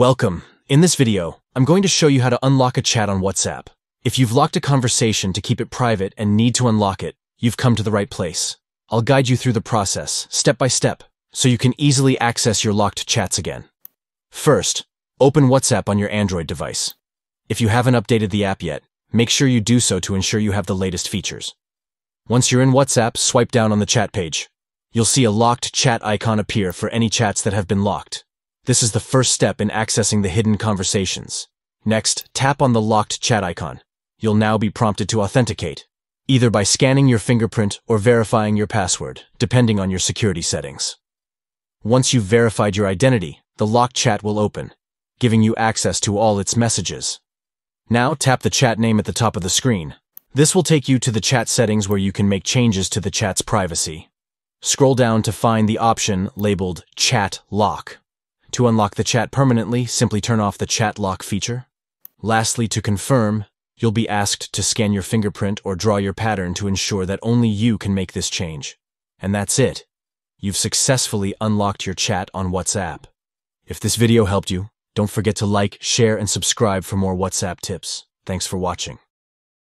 Welcome. In this video, I'm going to show you how to unlock a chat on WhatsApp. If you've locked a conversation to keep it private and need to unlock it, you've come to the right place. I'll guide you through the process, step by step, so you can easily access your locked chats again. First, open WhatsApp on your Android device. If you haven't updated the app yet, make sure you do so to ensure you have the latest features. Once you're in WhatsApp, swipe down on the chat page. You'll see a locked chat icon appear for any chats that have been locked. This is the first step in accessing the hidden conversations. Next, tap on the locked chat icon. You'll now be prompted to authenticate, either by scanning your fingerprint or verifying your password, depending on your security settings. Once you've verified your identity, the locked chat will open, giving you access to all its messages. Now, tap the chat name at the top of the screen. This will take you to the chat settings where you can make changes to the chat's privacy. Scroll down to find the option labeled Chat Lock. To unlock the chat permanently, simply turn off the chat lock feature. Lastly, to confirm, you'll be asked to scan your fingerprint or draw your pattern to ensure that only you can make this change. And that's it. You've successfully unlocked your chat on WhatsApp. If this video helped you, don't forget to like, share, and subscribe for more WhatsApp tips. Thanks for watching.